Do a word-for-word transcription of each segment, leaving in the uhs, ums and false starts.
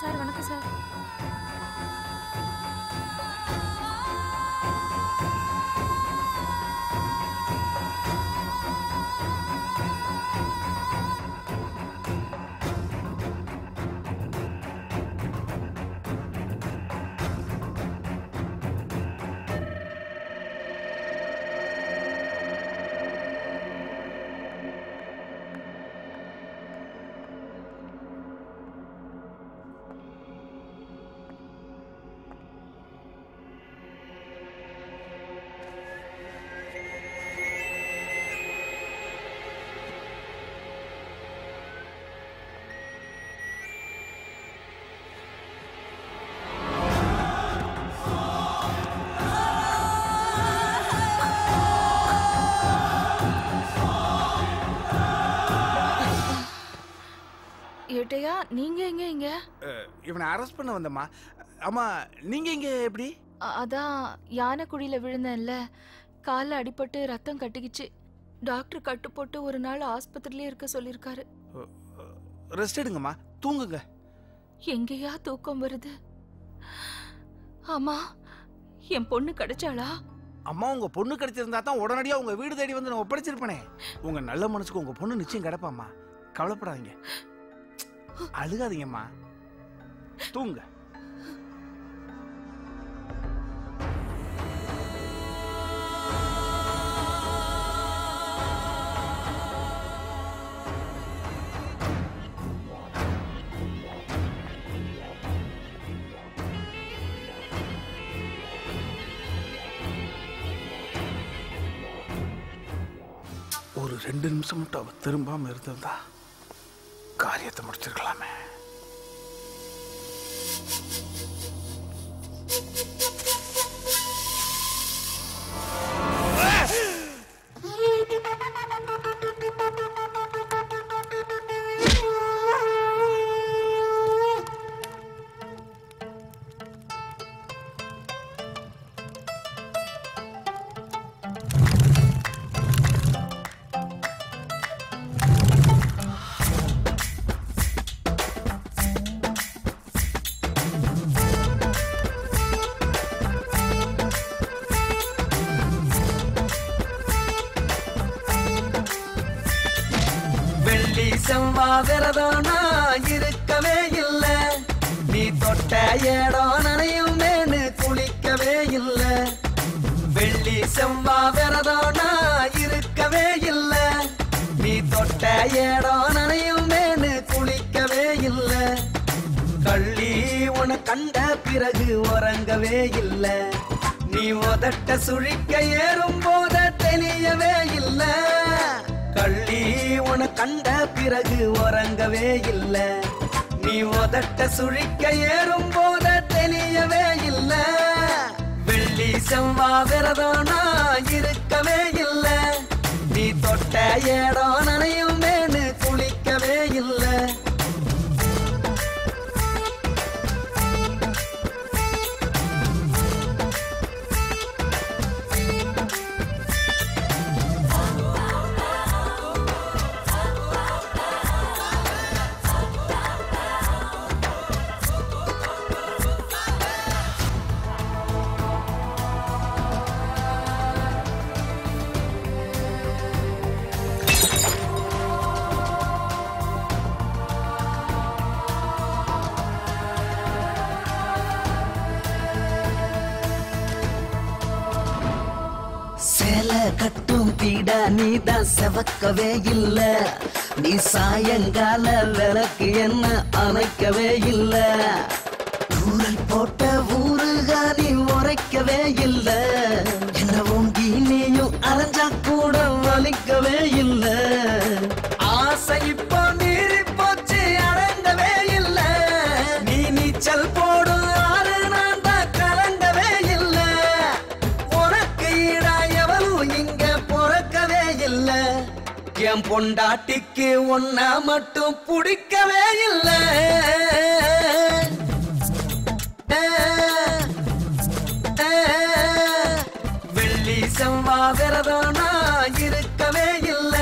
Sir வணக்கம் sir. ஏட்டையா நீங்க எங்க இங்க? இவனை அரெஸ்ட் பண்ண வந்தமா. அம்மா நீங்க எங்க எப்படி? அதான் யானை குழியில விழுந்தேன்ல, கால்ல அடிபட்டு ரத்தம் கட்டிக்கிச்சு. டாக்டர் கட்டு போட்டு ஒரு நாள் ஆஸ்பத்திரியிலே இருக்க சொல்லியிருக்காரு. ரெஸ்ட் எடுங்கம்மா, தூங்குங்க. எங்கயா தூக்கம் வருது? ஆமா என் பொண்ணு கிடைச்சாளா? அம்மா உங்க பொண்ணு கிடைச்சிருந்தா தான் உடனடியா உங்க வீடு தேடி வந்து நான் ஒப்படைச்சிருப்பேனே. உங்க நல்ல மனசுக்கு உங்க பொண்ணு நிச்சயம் கிடைப்பாம்மா, கவலைப்படாதீங்க. அழுகாதீங்கம்மா, தூங்க. ஒரு ரெண்டு நிமிஷம் மட்டும் அவ திரும்பாம இருந்தா காரியத்தை முடிச்சிருக்கலாமே. செவ்வா விரதோனா இருக்கவே இல்ல, நீ தொட்ட ஏடோ நனையும் மேனு குளிக்கவே இல்ல. வெள்ளி செவ்வா விரதோனா இருக்கவே இல்ல, நீ தொட்ட ஏடோ நனையும் மேனு குளிக்கவே இல்ல. கள்ளி உன கண்ட பிறகு உறங்கவே இல்ல, நீ உதட்ட சுழிக்க ஏறும் போத தெரியவே இல்ல. கள்ளி உன கண்ட பிறகு உறங்கவே இல்ல, நீ உதட்ட சுழிக்க ஏறும் போத தெரியவே இல்ல. வெள்ளி செவ்வா விரதோனா இருக்கவே இல்ல, நீ தொட்ட ஏடோ நனையும் மேனு குளிக்கவே இல்ல. கட்டும் தீடா நீதான் செவக்கவே இல்ல, நீ சாயங்கால விளக்கு என்ன அணைக்கவே இல்ல, ஊரல் போட்ட ஊறுகாலி உரைக்கவே இல்ல, என்ன ஓங்கி நீயும் அரைஞ்சா கூட வலிக்கவே இல்ல, ஆசை இப்போ நீரி போச்சு அடைந்தவே இல்ல, நீ நீச்சல் போடும் ஆறு நான் தான் கலந்தவே இல்ல, உனக்கு ஈடா எவனும் இங்க பொறக்கவே இல்ல, என் பொண்டாட்டிக்கு ஒன்னா மட்டும் பிடிக்கவே இல்ல. வெள்ளி செவ்வா விரதம் நான் இருக்கவே இல்ல,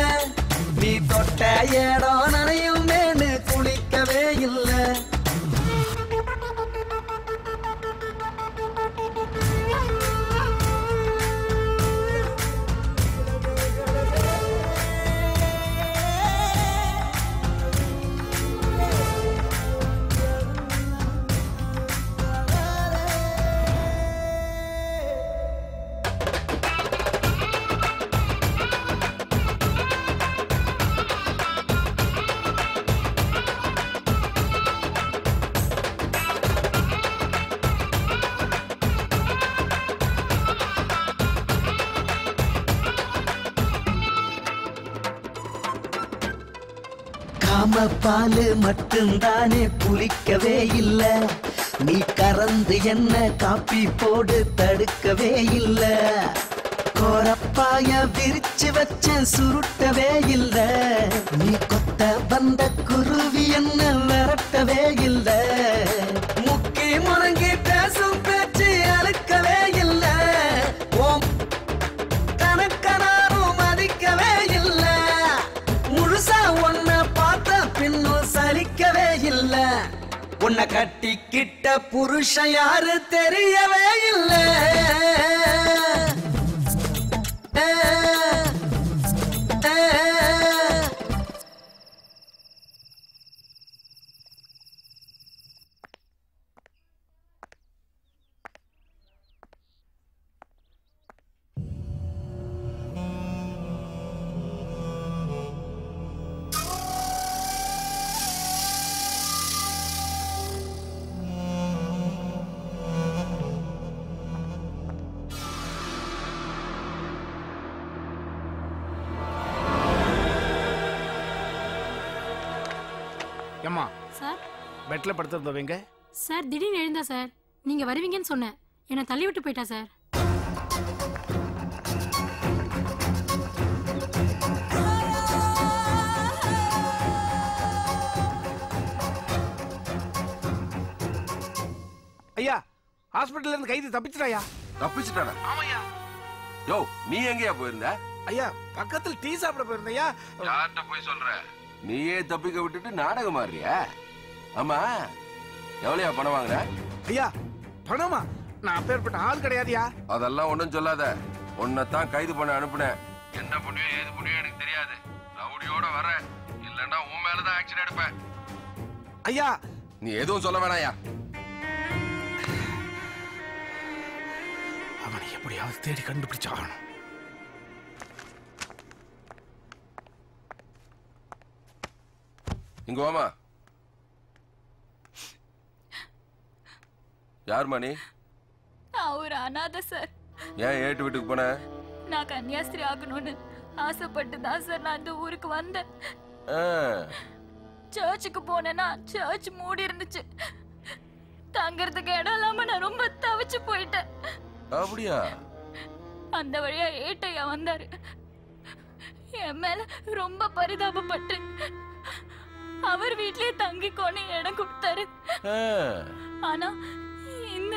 நீ தொட்ட இடம் நனையும் மேனு குளிக்கவே இல்ல. பாலு மட்டும்தானே புளிக்கவே இல்ல, நீ கறந்து என்ன காப்பி போடு தடுக்கவே இல்ல, கோரப்பாய விரிச்சு வச்ச சுருட்டவே இல்ல, நீ கொத்த வந்த குருவி என்ன விரட்டவே இல்ல, முக்கி முறங்கி பேசும் பேச்சு அழுக்கவே இல்ல, ஓம் கணக்கனாரும் மதிக்கவே இல்ல, முழுசா ஒன்ன இன்னும் சலிக்கவே இல்ல, உன்னை கட்டிக்கிட்ட புருஷன் யாரு தெரியவே இல்ல. அம்மா சார் பெட்ல படுத்துறதவங்க சார் திடீர்னு எழுந்தா சார், நீங்க வருவீங்கன்னு சொன்னேன், என்ன தள்ளி விட்டு போயிட்டா சார். ஐயா ஹாஸ்பிடல்ல இருந்து கைதி தப்பிச்சிட்டாயா? தப்பிச்சிட்டானா? ஆமாயா. யோ நீ எங்கயா போயிருந்த? ஐயா பக்கத்துல டீ சாப்பிட போயிருந்தயா. யார்ட்ட போய் சொல்ற? நீயே தப்பிக்க விட்டுட்டு நாடகம் ஆடுறியா? ஆமா எவ்வளோ பணம் வாங்குற? ஐயா பணமா? நான் அப்பேற்பட்ட ஆள் கிடையாதுயா. அதெல்லாம் ஒன்றும் சொல்லாத, உன்னைத்தான் கைது பண்ண அனுப்புனேன், என்ன பண்ணுவியோ ஏது பண்ணுவியோ எனக்கு தெரியாது, ரவுடியோட வரேன், இல்லைன்னா உன் மேலதான் ஆக்ஷன் எடுப்பேன். ஐயா நீ எதுவும் சொல்ல வேணாயா, அவனை எப்படியாவது தேடி கண்டுபிடிச்சாகணும். இங்க வாமா. யார் மணி? நான் ஒரு அனாதை சார். ஏன் ஏட்டு வீட்டுக்கு போன? நான் கன்னியாஸ்திரி ஆகணும்னு ஆசைப்பட்டுதான் சார் நான் இந்த ஊருக்கு வந்தேன். சர்ச்சுக்கு போனேன்னா சர்ச் மூடி இருந்துச்சு, தங்கறதுக்கு இடம் இல்லாம நான் ரொம்ப தவிச்சு போயிட்டேன். அப்படியா? அந்த வழியா ஏட்டையா வந்தாரு, என் மேல ரொம்ப பரிதாபப்பட்டு அவர் வீட்லயே தங்கிக்கோன்னு இடம் கொடுத்தாரு. ஆனா இந்த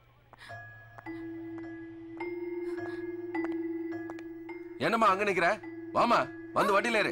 என்னம்மா அங்க நிக்கிற, வாமா வந்து வண்டியில ஏறு.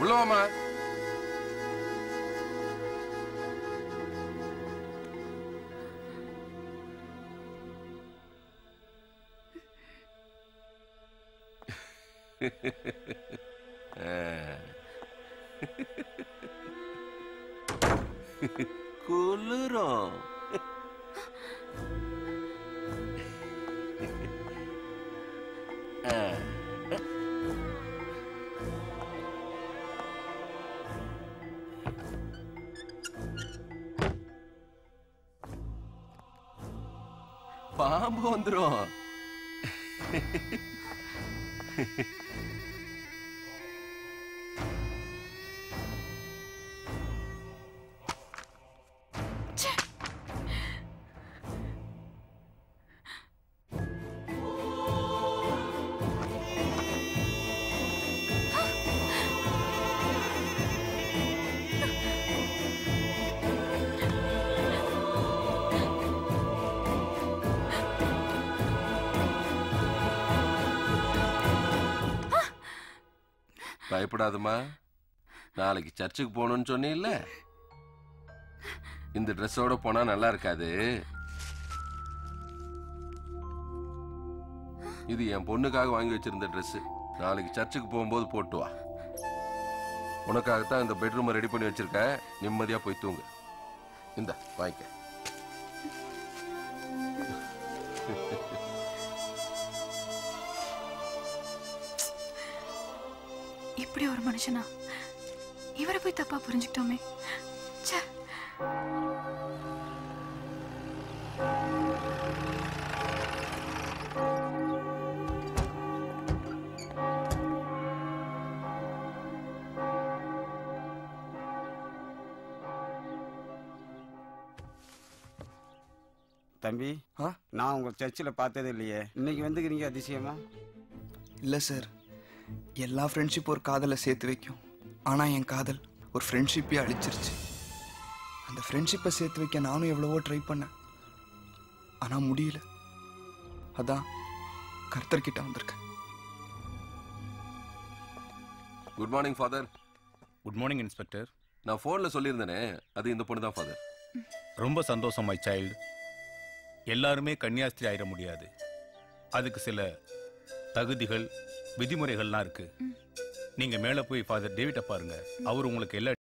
ولو ما كولرو பாம்பு வந்துரும். பயப்படாதம்மா, நாளைக்கு சர்ச்சுக்கு போகணும்னு சொன்னே இல்ல? இந்த ட்ரெஸ்ஸோட போனா நல்லா இருக்காது. இது என் பொண்ணுக்காக வாங்கி வச்சிருந்த ட்ரெஸ். நாளைக்கு சர்ச்சுக்கு போகும்போது போட்டு வா. உனக்காகத்தான் இந்த பெட்ரூம் ரெடி பண்ணி வச்சிருக்க. நிம்மதியா போய் தூங்கு. இந்த வாங்கிக்க. இப்படி ஒரு மனுஷனா இவரை போய் தப்பா புரிஞ்சுக்கிட்டோமே. தம்பி, நான் உங்க சர்ச்சில் பார்த்தது இல்லையே, இன்னைக்கு வந்துக்கிறீங்க அதிசயமா? இல்ல சார், எல்லா ஃப்ரெண்ட்ஷிப் ஒரு காதலை சேர்த்து வைக்கும். ஆனால் என் காதல் ஒரு ஃப்ரெண்ட்ஷிப்பே அழிச்சிருச்சு. அந்த ஃப்ரெண்ட்ஷிப்பை சேர்த்து வைக்க நானும் எவ்வளவோ ட்ரை பண்ணேன், ஆனால் முடியல. அதான் கர்த்தர்கிட்ட வந்திருக்கேன். Good morning father. Good morning inspector. நான் ஃபோனில் சொல்லியிருந்தேனே, அது இந்த பொண்ணு தான் ஃபாதர். ரொம்ப சந்தோஷம் மை சைல்டு. எல்லாருமே கன்னியாஸ்திரி ஆயிட முடியாது. அதுக்கு சில தகுதிகள், விதிமுறைகள்லாம் இருக்கு. நீங்க மேல போய் ஃபாதர் டேவிட்ட பாருங்க, அவர் உங்களுக்கு எல்லா